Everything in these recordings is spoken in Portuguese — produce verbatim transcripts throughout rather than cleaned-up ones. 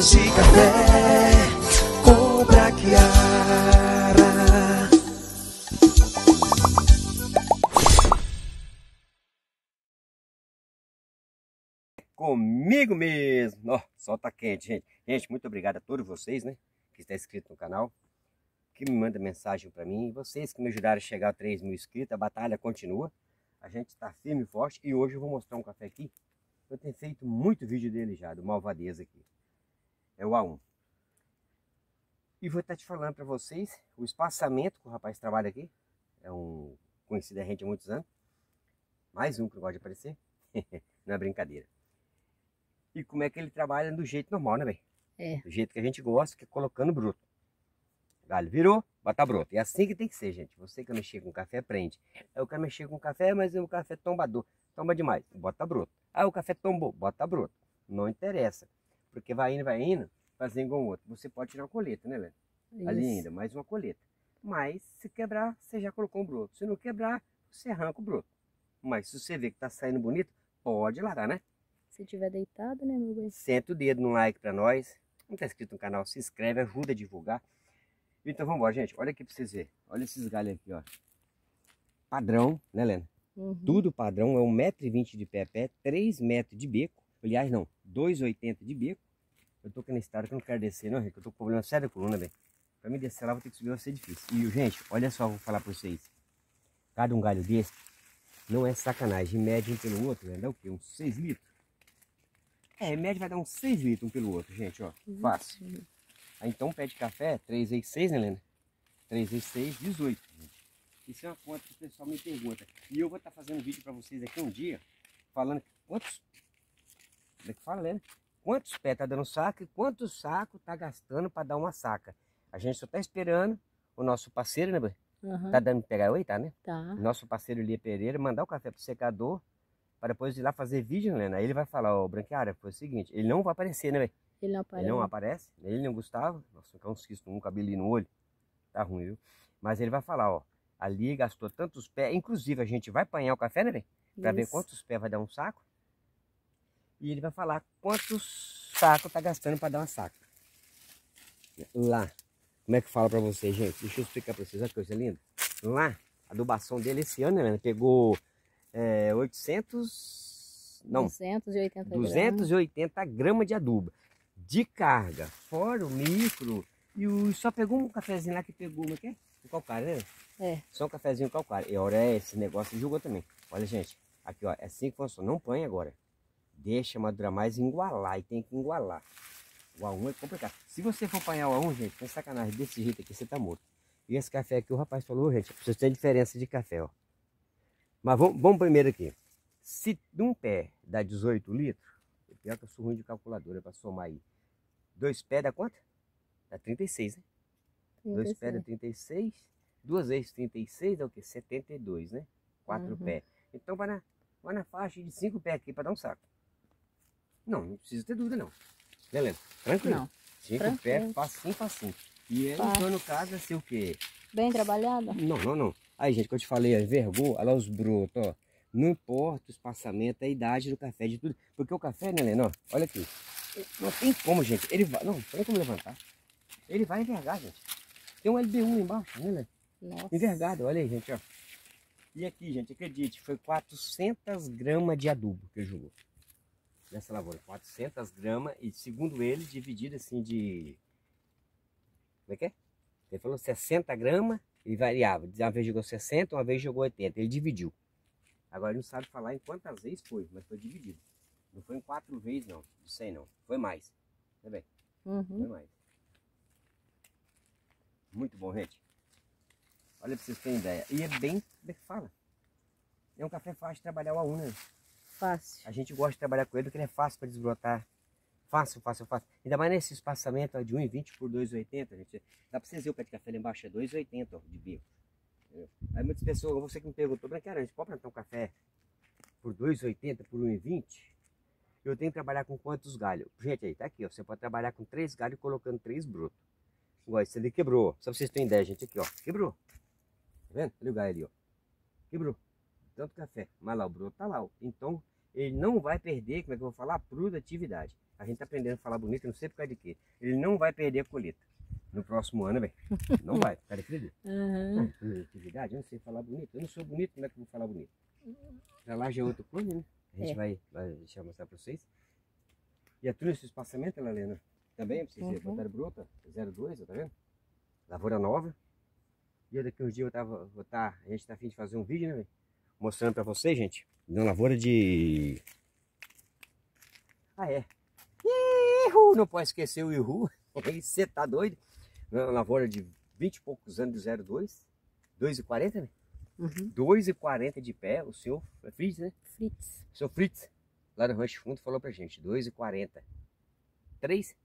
xícaras de café com Brachiara. Comigo mesmo. Ó, só tá quente, gente. Gente, muito obrigado a todos vocês, né, que está inscrito no canal, que me manda mensagem para mim, vocês que me ajudaram a chegar a três mil inscritos. A batalha continua, a gente está firme e forte. E hoje eu vou mostrar um café aqui, eu tenho feito muito vídeo dele já, do Malvadeza aqui, é o A um. E vou estar te falando para vocês o espaçamento que o rapaz trabalha aqui, é um conhecido da gente há muitos anos, mais um que gosta de aparecer, não é brincadeira. E como é que ele trabalha do jeito normal, né, velho? É. Do jeito que a gente gosta, que é colocando bruto. Galho virou, bota broto. É assim que tem que ser, gente. Você que mexer com café, aprende. Eu quero mexer com café, mas o café tombador. Tomba demais, bota broto. Ah, o café tombou, bota broto. Não interessa. Porque vai indo, vai indo, fazendo igual o outro. Você pode tirar uma coleta, né, Léo? Ali ainda, mais uma coleta. Mas se quebrar, você já colocou um broto. Se não quebrar, você arranca o broto. Mas se você ver que tá saindo bonito, pode largar, né? Se tiver deitado, né, meu bem? Senta o dedo no like pra nós. Não tá inscrito no canal, se inscreve, ajuda a divulgar. Então vamos embora, gente. Olha aqui pra vocês verem. Olha esses galhos aqui, ó. Padrão, né, Lena? Uhum. Tudo padrão. É um metro e vinte de pé a pé, três metros de beco. Aliás, não, dois e oitenta de beco. Eu tô aqui na estrada que eu não quero descer, não, gente. Eu tô com problema sério da coluna, velho. Pra me descer lá, vou ter que subir, vai ser difícil. E, gente, olha só, vou falar pra vocês. Cada um galho desse não é sacanagem. Mede um pelo outro, né? Dá o quê? Uns seis litros? É, média vai dar uns seis litros um pelo outro, gente, ó. Uhum. Fácil. Aí, então, um pé de café, três vezes seis, né, Helena? três vezes seis, dezoito. Isso é uma conta que o pessoal me pergunta. E eu vou estar tá fazendo um vídeo para vocês aqui um dia, falando quantos... Como é que fala, Helena? Quantos pés tá dando saca e quantos sacos tá gastando para dar uma saca. A gente só tá esperando o nosso parceiro, né, Bê? Uhum. Tá dando pegar oi, tá, né? Tá. Nosso parceiro Lia Pereira mandar o café pro secador para depois ir lá fazer vídeo, né, Helena? Aí ele vai falar, ó, oh, Brachiara, foi o seguinte, ele não vai aparecer, né, velho? Ele não aparece. Ele não aparece, ele não Gustavo. Nossa, um cisco, um cabelinho no olho. Tá ruim, viu? Mas ele vai falar, ó, ali gastou tantos pés. Inclusive, a gente vai apanhar o café, né, velho? Pra ver quantos pés vai dar um saco. E ele vai falar quantos sacos tá gastando pra dar uma saca. Lá, como é que fala pra vocês, gente? Deixa eu explicar pra vocês, olha que coisa linda. Lá, a adubação dele esse ano, né, pegou é, oitocentos... Não, duzentos e oitenta gramas de adubo. De carga, fora o micro. E o, só pegou um cafezinho lá que pegou, como é que é? O calcário, né? É. Só um cafezinho calcário. E olha, é esse negócio julgou também. Olha, gente, aqui ó, é assim que funciona. Não põe agora. Deixa madurar mais e igualar. E tem que igualar. O A um é complicado. Se você for apanhar o A um, gente, tem sacanagem desse jeito aqui, você tá morto. E esse café aqui, o rapaz falou, gente, vocês têm diferença de café, ó. Mas vamos, vamos primeiro aqui. Se um pé dá dezoito litros, é pior que eu sou ruim de calculadora pra somar aí. Dois pés dá quanto? Dá trinta e seis, né? trinta e seis. Dois pés dá trinta e seis. Duas vezes trinta e seis dá o quê? setenta e dois, né? Quatro uhum. pés. Então vai na, vai na faixa de cinco pés aqui para dar um saco. Não, não precisa ter dúvida, não. Beleza? Tranquilo. Não. Cinco Tranquilo. pés, facinho, facinho. E ele, então, no caso, é ser o quê? Bem trabalhada? Não, não, não. Aí, gente, que eu te falei, envergou, olha lá os brotos, ó. Não importa o espaçamento, a idade do café, de tudo. Porque o café, né, Helena? Olha aqui. Não tem como, gente. Ele vai... Não, não tem como levantar. Ele vai envergar, gente. Tem um L B um embaixo, né, Helena? Envergado. Olha aí, gente, ó. E aqui, gente, acredite, foi quatrocentas gramas de adubo que ele jogou nessa lavoura. quatrocentas gramas e, segundo ele, dividido assim de... Como é que é? Ele falou sessenta gramas e variava. Uma vez jogou sessenta, uma vez jogou oitenta. Ele dividiu. Agora ele não sabe falar em quantas vezes foi, mas foi dividido. Não foi em quatro vezes, não. Não sei, não. Foi mais. Tá bem? Uhum. Foi mais. Muito bom, gente. Olha pra vocês terem ideia. E é bem... Como é que fala? É um café fácil de trabalhar o A um, né? Fácil. A gente gosta de trabalhar com ele porque ele é fácil para desbrotar. Fácil, fácil, fácil. Ainda mais nesse espaçamento ó, de um e vinte por dois e oitenta, gente. Dá pra vocês verem o pé de café lá embaixo. É dois e oitenta, ó, de bico. Aí muitas pessoas, você que me perguntou, Brachiara, a gente pode plantar um café por dois e oitenta, por um e vinte? Eu tenho que trabalhar com quantos galhos? Gente, aí tá aqui, ó, você pode trabalhar com três galhos colocando três brotos. Igual esse ali quebrou, só pra vocês terem ideia, gente, aqui ó, quebrou. Tá vendo? Olha o galho ali, ó, quebrou. Tanto café, mas lá o broto tá lá, ó. Então ele não vai perder, como é que eu vou falar? Produtividade. A gente tá aprendendo a falar bonito, não sei por causa de quê. Ele não vai perder a colheita. No próximo ano, velho, não vai, por causa de acredito. Uhum. Produtividade, eu não sei falar bonito. Eu não sou bonito, como é que eu vou falar bonito? Pra lá já é outra coisa, né? A gente é. vai, vai, deixa eu mostrar pra vocês. E a trunha, o espaçamento, ela, Helena, também, pra vocês verem, uhum. plantar brota, zero dois, tá vendo? Lavoura nova. E daqui uns dias eu tava, vou tá, a gente tá afim de fazer um vídeo, né, velho? Mostrando pra vocês, gente, de uma lavoura de... Ah, é. Ihu, não pode esquecer o Ihu. Você tá doido? Uma lavoura de vinte e poucos anos de zero dois. dois e quarenta, né? Uhum. dois e quarenta de pé, o senhor Fritz, né? Fritz. O senhor Fritz, lá no Rancho Fundo, falou pra gente, dois e quarenta. três,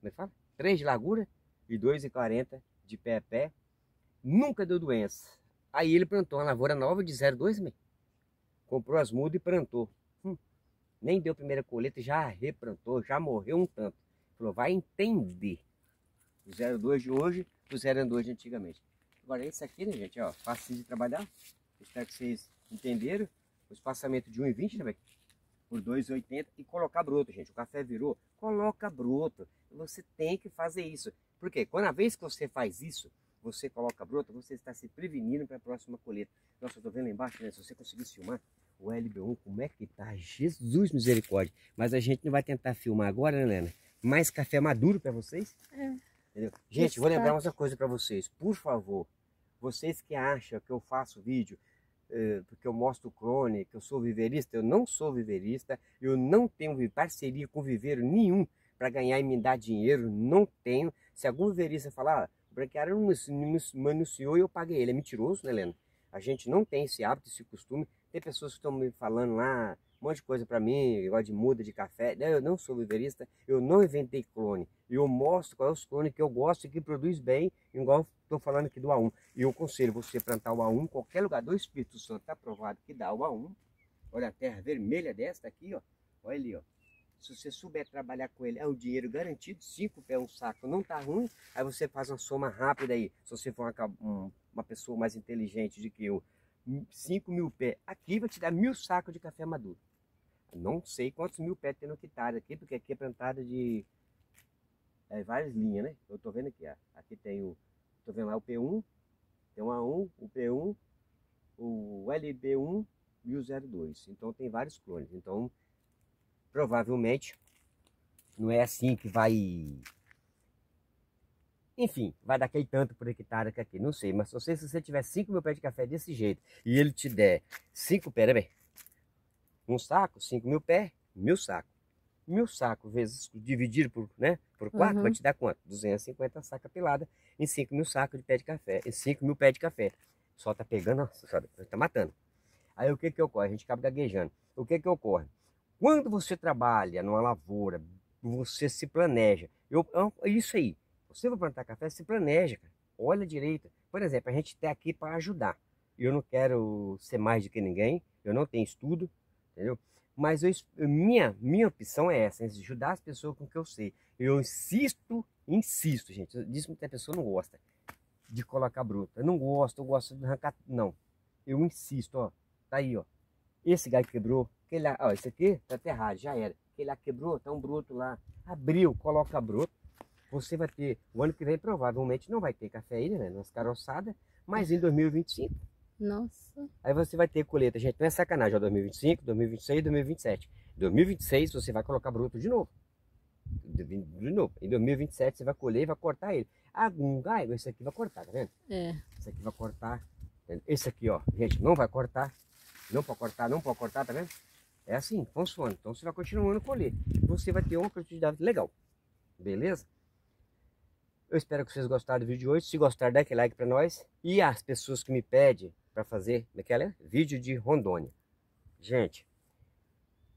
como é que fala? três de largura e dois e quarenta de pé a pé. Nunca deu doença. Aí ele plantou uma lavoura nova de zero dois, né? Comprou as mudas e plantou. Hum. Nem deu primeira colheita, já replantou, já morreu um tanto. Falou, vai entender. O zero dois de hoje, o zero dois de antigamente. Agora, isso aqui, né, gente? Ó, fácil de trabalhar. Espero que vocês entenderam. O espaçamento de um e vinte, né, velho? Por dois e oitenta. E colocar broto, gente. O café virou. Coloca broto. Você tem que fazer isso. Por quê? Quando a vez que você faz isso, você coloca broto, você está se prevenindo para a próxima colheita. Nossa, eu tô vendo lá embaixo, né? Se você conseguir filmar o L B um, como é que tá? Jesus misericórdia. Mas a gente não vai tentar filmar agora, né, Helena? Mais café maduro para vocês. É. Entendeu? Gente, isso vou lembrar tá. uma coisa para vocês. Por favor, vocês que acham que eu faço vídeo, eh, porque eu mostro o clone, que eu sou viveirista, eu não sou viveirista, eu não tenho parceria com viveiro nenhum para ganhar e me dar dinheiro, não tenho. Se algum viveirista falar, ah, o Branquiário não manunciou e eu paguei ele, é mentiroso, né, Helena? A gente não tem esse hábito, esse costume. Tem pessoas que estão me falando lá, um monte de coisa para mim, igual de muda de café. Eu não sou viverista, eu não inventei clone. Eu mostro qual é os clones que eu gosto e que produz bem, igual estou falando aqui do A um. E eu aconselho você plantar o A um em qualquer lugar do Espírito Santo. Está provado que dá o A um. Olha a terra vermelha desta aqui, ó. Olha ali, ó. Se você souber trabalhar com ele, é um dinheiro garantido. Cinco pés, um saco, não tá ruim. Aí você faz uma soma rápida aí. Se você for uma, uma pessoa mais inteligente do que eu, cinco mil pés aqui vai te dar mil sacos de café maduro. Não sei quantos mil pés tem no hectare aqui, porque aqui é plantado de é, várias linhas, né? Eu tô vendo aqui, ó. Aqui tem o, tô vendo lá o P um, tem o A um, o P um, o L B um e o zero dois. Então tem vários clones. Então provavelmente não é assim que vai, enfim, vai dar aquele tanto por hectare que aqui, não sei. Mas só sei se você tiver cinco mil pés de café desse jeito e ele te der cinco pés, né, velho? Um saco, cinco mil pés, mil sacos. Mil sacos vezes dividido por, né, por quatro, uhum. vai te dar quanto? duzentos e cinquenta sacas pelada em cinco mil sacos de pé de café. Em cinco mil pés de café. Só tá pegando, nossa, só tá matando. Aí o que que ocorre? A gente acaba gaguejando. O que que ocorre? Quando você trabalha numa lavoura, você se planeja. Eu, isso aí. Você vai plantar café, se planeja, cara. Olha direito. Por exemplo, a gente tá aqui para ajudar. Eu não quero ser mais do que ninguém. Eu não tenho estudo. Entendeu? Mas eu, minha, minha opção é essa, é ajudar as pessoas com o que eu sei. Eu insisto, insisto, gente. Disso muita pessoa não gosta de colocar bruta. Eu não gosto, eu gosto de arrancar. Não. Eu insisto, ó. Tá aí, ó. Esse galho quebrou. Aquele lá, ó, esse aqui tá aterrado, já era. Aquele lá quebrou, tá um broto lá. Abriu, coloca broto. Você vai ter, o ano que vem provavelmente não vai ter café ainda, né? Nas caroçadas, mas em dois mil e vinte e cinco. Nossa. Aí você vai ter colheita, gente, não é sacanagem, ó, dois mil e vinte e cinco, dois mil e vinte e seis, dois mil e vinte e sete. Em dois mil e vinte e seis você vai colocar broto de novo. De, de novo. Em dois mil e vinte e sete você vai colher e vai cortar ele. Algum galho, esse aqui vai cortar, tá vendo? É. Esse aqui vai cortar. Esse aqui, ó, gente, não vai cortar. Não pode cortar, não pode cortar, tá vendo? É assim, funciona. Então você vai continuando a colher. Você vai ter uma produtividade legal. Beleza? Eu espero que vocês gostaram do vídeo de hoje. Se gostar, dá aquele like pra nós. E as pessoas que me pedem para fazer naquela vídeo de Rondônia, gente,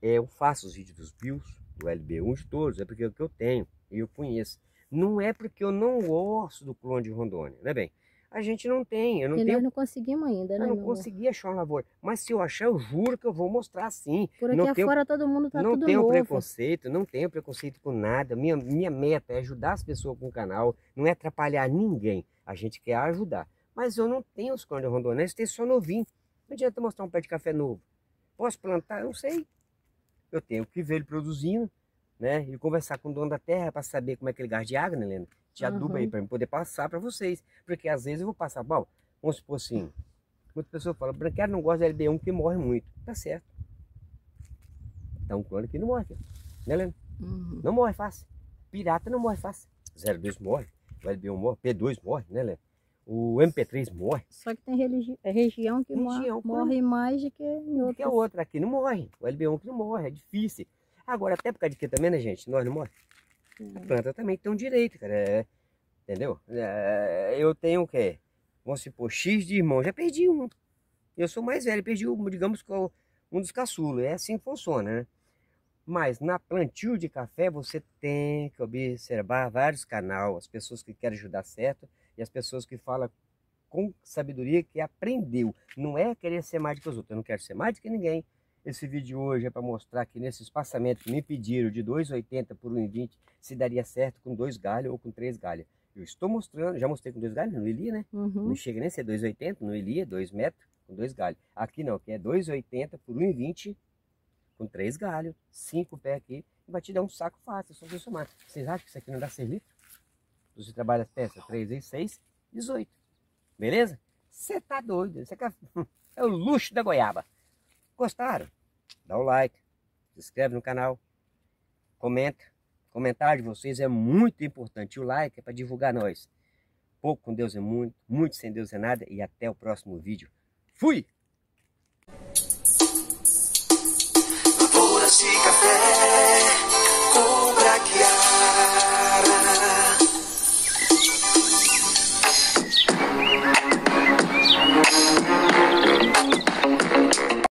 eu faço os vídeos dos Bills, do L B um, de todos, é porque é o que eu tenho e eu conheço. Não é porque eu não gosto do clone de Rondônia, né, bem? A gente não tem, eu não e tenho. Nós não conseguimos ainda, né? Eu não consegui achar uma lavoura, mas se eu achar, eu juro que eu vou mostrar sim. Por aqui não tenho, afora todo mundo tá tudo novo. Não tenho preconceito, não tenho preconceito com nada. Minha, minha meta é ajudar as pessoas com o canal, não é atrapalhar ninguém. A gente quer ajudar. Mas eu não tenho os clones de Rondônia, tem só novinho. Não adianta mostrar um pé de café novo. Posso plantar? Não sei. Eu tenho que ver ele produzindo, né? E conversar com o dono da terra para saber como é que ele gasta de água, né, Helena? Te uhum. aduba aí para eu poder passar para vocês. Porque às vezes eu vou passar. Bom, vamos supor assim. Muitas pessoas falam, branqueado não gosta de L B um porque morre muito. Tá certo. Então, um clone que não morre, né, Helena? Uhum. Não morre fácil. Pirata não morre fácil. zero dois morre. O L B um morre. P dois morre, né, Helena? O M P três morre. Só que tem religi... é região que região, morre, morre mais do que em outras. Que a outra aqui não morre. O L B um que não morre, é difícil. Agora, até por causa de que também, né, gente? Nós não morre. Hum. A planta também tem um direito, cara. É... Entendeu? É... Eu tenho o quê? Vamos supor, X de irmão. Já perdi um. Eu sou mais velho. Perdi, um, digamos, um dos caçulos. É assim que funciona, né? Mas na plantio de café, você tem que observar vários canais. As pessoas que querem ajudar certo. E as pessoas que falam com sabedoria que aprendeu. Não é querer ser mais do que os outros. Eu não quero ser mais do que ninguém. Esse vídeo de hoje é para mostrar que nesse espaçamento que me pediram de dois e oitenta por um e vinte se daria certo com dois galhos ou com três galhos. Eu estou mostrando, já mostrei com dois galhos no Eli, né? Uhum. Não chega nem a ser dois e oitenta, no Eli é dois metros com dois galhos. Aqui não, que é dois e oitenta por um e vinte com três galhos, cinco pés aqui. E vai te dar um saco fácil, só você somar. Vocês acham que isso aqui não dá seis litros? Você trabalha as peças três e seis, dezoito. Beleza? Você tá doido. Cê quer... É o luxo da goiaba. Gostaram? Dá o like. Se inscreve no canal. Comenta. Comentário de vocês é muito importante. O like é para divulgar nós. Pouco com Deus é muito. Muito sem Deus é nada. E até o próximo vídeo. Fui!